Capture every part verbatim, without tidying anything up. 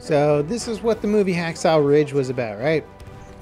So this is what the movie Hacksaw Ridge was about, right?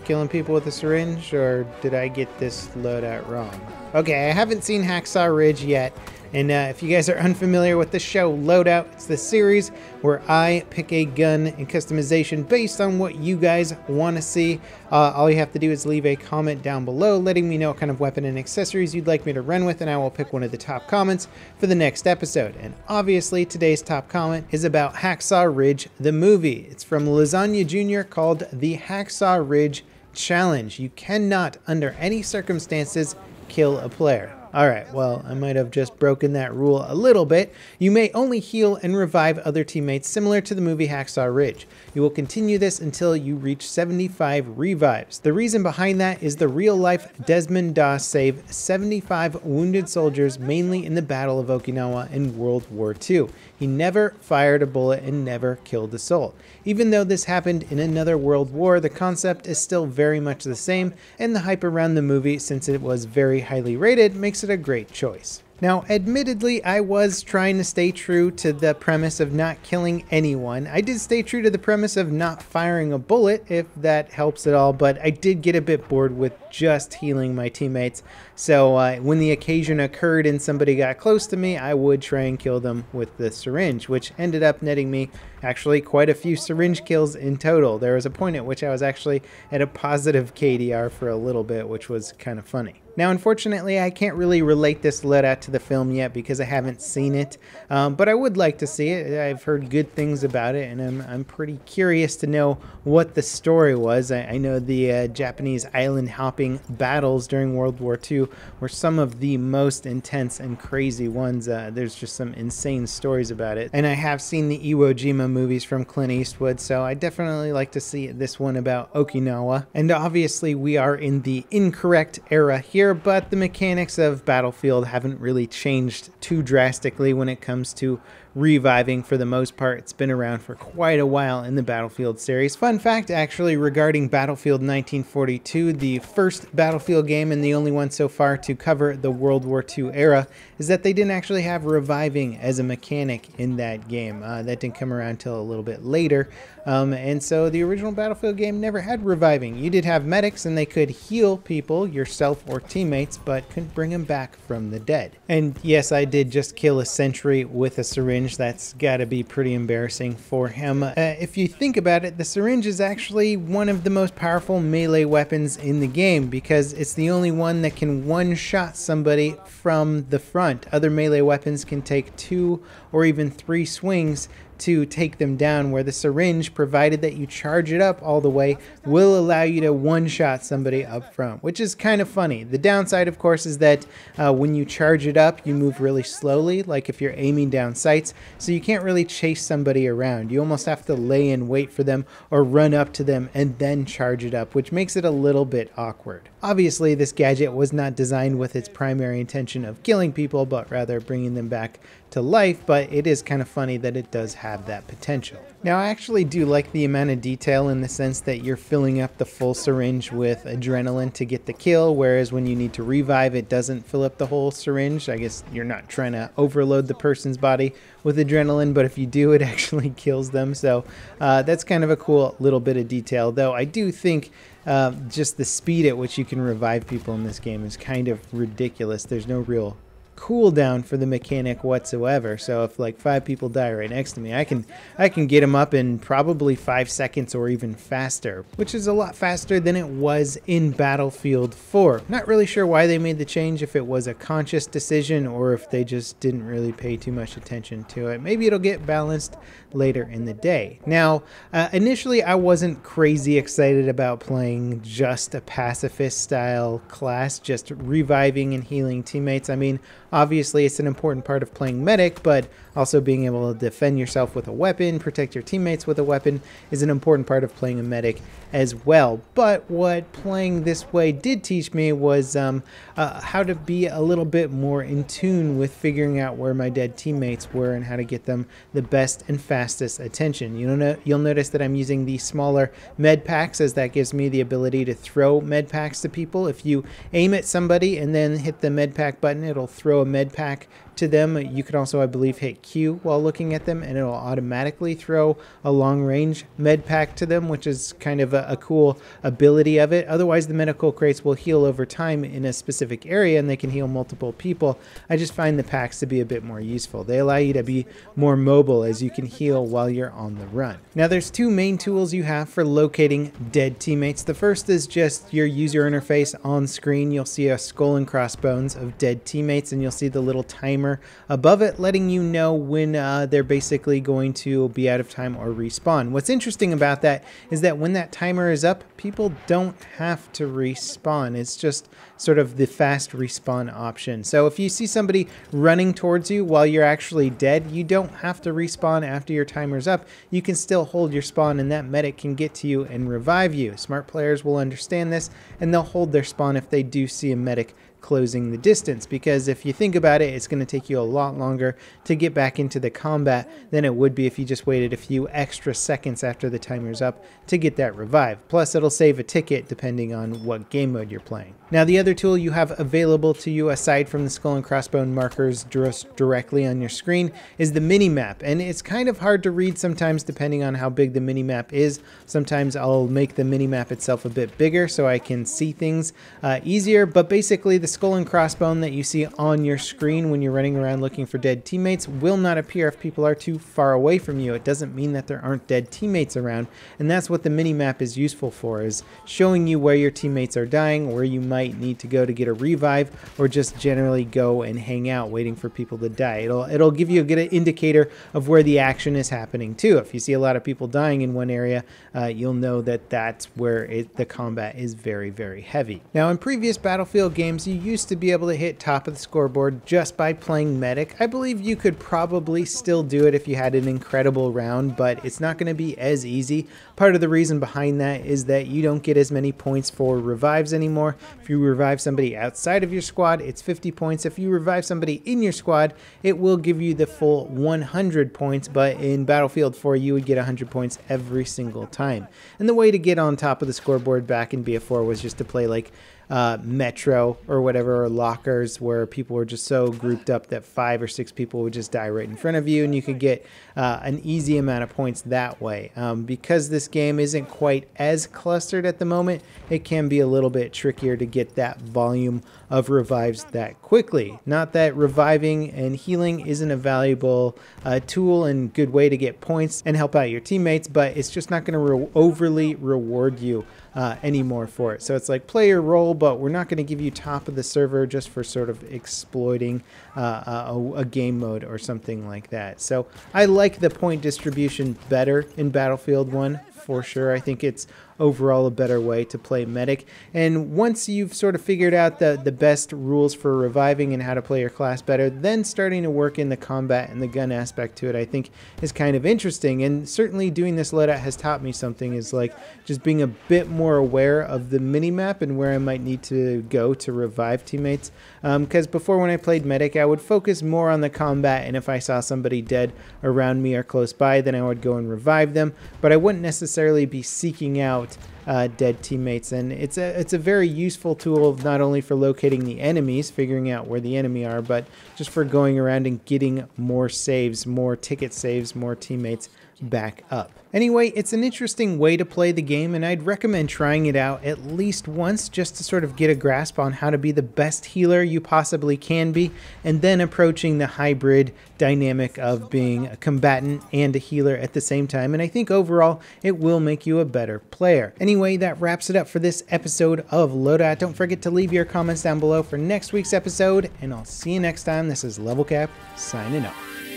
Killing people with a syringe, or did I get this loadout wrong? Okay, I haven't seen Hacksaw Ridge yet, and uh, if you guys are unfamiliar with the show Loadout, it's the series where I pick a gun and customization based on what you guys want to see. Uh, all you have to do is leave a comment down below letting me know what kind of weapon and accessories you'd like me to run with, and I will pick one of the top comments for the next episode. And obviously today's top comment is about Hacksaw Ridge the movie. It's from Lasagna Junior called the Hacksaw Ridge Challenge. You cannot under any circumstances kill a player. Alright, well, I might have just broken that rule a little bit. You may only heal and revive other teammates, similar to the movie Hacksaw Ridge. You will continue this until you reach seventy-five revives. The reason behind that is the real-life Desmond Doss saved seventy-five wounded soldiers, mainly in the Battle of Okinawa in World War Two. He never fired a bullet and never killed a soul. Even though this happened in another world war, the concept is still very much the same, and the hype around the movie, since it was very highly rated, makes it a great choice. Now, admittedly, I was trying to stay true to the premise of not killing anyone. I did stay true to the premise of not firing a bullet, if that helps at all, but I did get a bit bored with just healing my teammates. So uh, when the occasion occurred and somebody got close to me, I would try and kill them with the syringe, which ended up netting me actually quite a few syringe kills in total. There was a point at which I was actually at a positive K D R for a little bit, which was kind of funny. Now, unfortunately, I can't really relate this loadout to the film yet because I haven't seen it, um, but I would like to see it. I've heard good things about it, and I'm, I'm pretty curious to know what the story was. I, I know the uh, Japanese island hopping battles during World War Two were some of the most intense and crazy ones. Uh, there's just some insane stories about it, and I have seen the Iwo Jima movies from Clint Eastwood, so I definitely like to see this one about Okinawa. And obviously, we are in the incorrect era here, but the mechanics of Battlefield haven't really changed too drastically when it comes to reviving. For the most part, it's been around for quite a while in the Battlefield series. Fun fact, actually, regarding Battlefield nineteen forty-two, the first Battlefield game and the only one so far to cover the World War Two era, is that they didn't actually have reviving as a mechanic in that game. Uh, that didn't come around till a little bit later, um, and so the original Battlefield game never had reviving. You did have medics, and they could heal people, yourself or teammates, but couldn't bring them back from the dead. And yes, I did just kill a sentry with a syringe. That's got to be pretty embarrassing for him. Uh, if you think about it, the syringe is actually one of the most powerful melee weapons in the game because it's the only one that can one-shot somebody from the front. Other melee weapons can take two or even three swings to take them down, where the syringe, provided that you charge it up all the way, will allow you to one-shot somebody up front, which is kind of funny. The downside, of course, is that uh, when you charge it up, you move really slowly, like if you're aiming down sights, so you can't really chase somebody around. You almost have to lay in wait for them or run up to them and then charge it up, which makes it a little bit awkward. Obviously, this gadget was not designed with its primary intention of killing people, but rather bringing them back to life, but it is kind of funny that it does have that potential. Now, I actually do like the amount of detail in the sense that you're filling up the full syringe with adrenaline to get the kill, whereas when you need to revive, it doesn't fill up the whole syringe. I guess you're not trying to overload the person's body with adrenaline, but if you do, it actually kills them. So uh, that's kind of a cool little bit of detail, though I do think uh, just the speed at which you can revive people in this game is kind of ridiculous. There's no real cooldown for the mechanic whatsoever. So if like five people die right next to me, I can I can get them up in probably five seconds or even faster, which is a lot faster than it was in Battlefield four. Not really sure why they made the change, if it was a conscious decision or if they just didn't really pay too much attention to it. Maybe it'll get balanced later in the day. Now, uh, initially I wasn't crazy excited about playing just a pacifist style class, just reviving and healing teammates. I mean, obviously, it's an important part of playing medic, but also being able to defend yourself with a weapon, protect your teammates with a weapon, is an important part of playing a medic as well. But what playing this way did teach me was um, uh, how to be a little bit more in tune with figuring out where my dead teammates were and how to get them the best and fastest attention. You know, you'll notice that I'm using the smaller med packs, as that gives me the ability to throw med packs to people. If you aim at somebody and then hit the med pack button, it'll throw a med pack to them. You can also, I believe, hit Q while looking at them, and it'll automatically throw a long-range med pack to them, which is kind of a, a cool ability of it. Otherwise, the medical crates will heal over time in a specific area, and they can heal multiple people. I just find the packs to be a bit more useful. They allow you to be more mobile as you can heal while you're on the run. Now, there's two main tools you have for locating dead teammates. The first is just your user interface on screen. You'll see a skull and crossbones of dead teammates, and you'll see the little timer above it letting you know when uh, they're basically going to be out of time or respawn. What's interesting about that is that when that timer is up, people don't have to respawn. It's just sort of the fast respawn option. So if you see somebody running towards you while you're actually dead, you don't have to respawn after your timer's up. You can still hold your spawn, and that medic can get to you and revive you. Smart players will understand this, and they'll hold their spawn if they do see a medic closing the distance, because if you think about it, it's going to take you a lot longer to get back into the combat than it would be if you just waited a few extra seconds after the timer's up to get that revive. Plus, it'll save a ticket depending on what game mode you're playing. Now, the other tool you have available to you, aside from the skull and crossbone markers directly on your screen, is the mini-map, and it's kind of hard to read sometimes depending on how big the mini-map is. Sometimes I'll make the mini-map itself a bit bigger so I can see things uh, easier, but basically the skull and crossbone that you see on your screen when you're running around looking for dead teammates will not appear if people are too far away from you. It doesn't mean that there aren't dead teammates around, and that's what the mini-map is useful for, is showing you where your teammates are dying, where you might need to go to get a revive, or just generally go and hang out waiting for people to die. It'll, it'll give you a good indicator of where the action is happening too. If you see a lot of people dying in one area, uh, you'll know that that's where it, the combat is very, very heavy. Now, in previous Battlefield games, you used to be able to hit top of the scoreboard just by playing medic. I believe you could probably still do it if you had an incredible round, but it's not going to be as easy. Part of the reason behind that is that you don't get as many points for revives anymore. If you revive somebody outside of your squad, it's fifty points. If you revive somebody in your squad, it will give you the full one hundred points, but in Battlefield four, you would get one hundred points every single time. And the way to get on top of the scoreboard back in B F four was just to play like Uh, Metro or whatever, or Lockers, where people were just so grouped up that five or six people would just die right in front of you, and you could get uh, an easy amount of points that way. Um, because this game isn't quite as clustered at the moment, it can be a little bit trickier to get that volume of revives that quickly. Not that reviving and healing isn't a valuable uh, tool and good way to get points and help out your teammates, but it's just not going to re- overly reward you Uh, anymore for it. So it's like play your role, but we're not going to give you top of the server just for sort of exploiting uh, a, a game mode or something like that. So I like the point distribution better in Battlefield one for sure. I think it's overall a better way to play medic, and once you've sort of figured out the the best rules for reviving and how to play your class better, then starting to work in the combat and the gun aspect to it, I think is kind of interesting. And certainly doing this loadout has taught me something, is like just being a bit more aware of the mini map and where I might need to go to revive teammates, because um, before, when I played medic, I would focus more on the combat, and if I saw somebody dead around me or close by, then I would go and revive them, but I wouldn't necessarily be seeking out Uh, dead teammates. And it's a it's a very useful tool, not only for locating the enemies, figuring out where the enemy are, but just for going around and getting more saves, more ticket saves, more teammates back up. Anyway, it's an interesting way to play the game, and I'd recommend trying it out at least once just to sort of get a grasp on how to be the best healer you possibly can be, and then approaching the hybrid dynamic of being a combatant and a healer at the same time. And I think overall it will make you a better player. Anyway, that wraps it up for this episode of Loadout. Don't forget to leave your comments down below for next week's episode, and I'll see you next time. This is LevelCap signing off.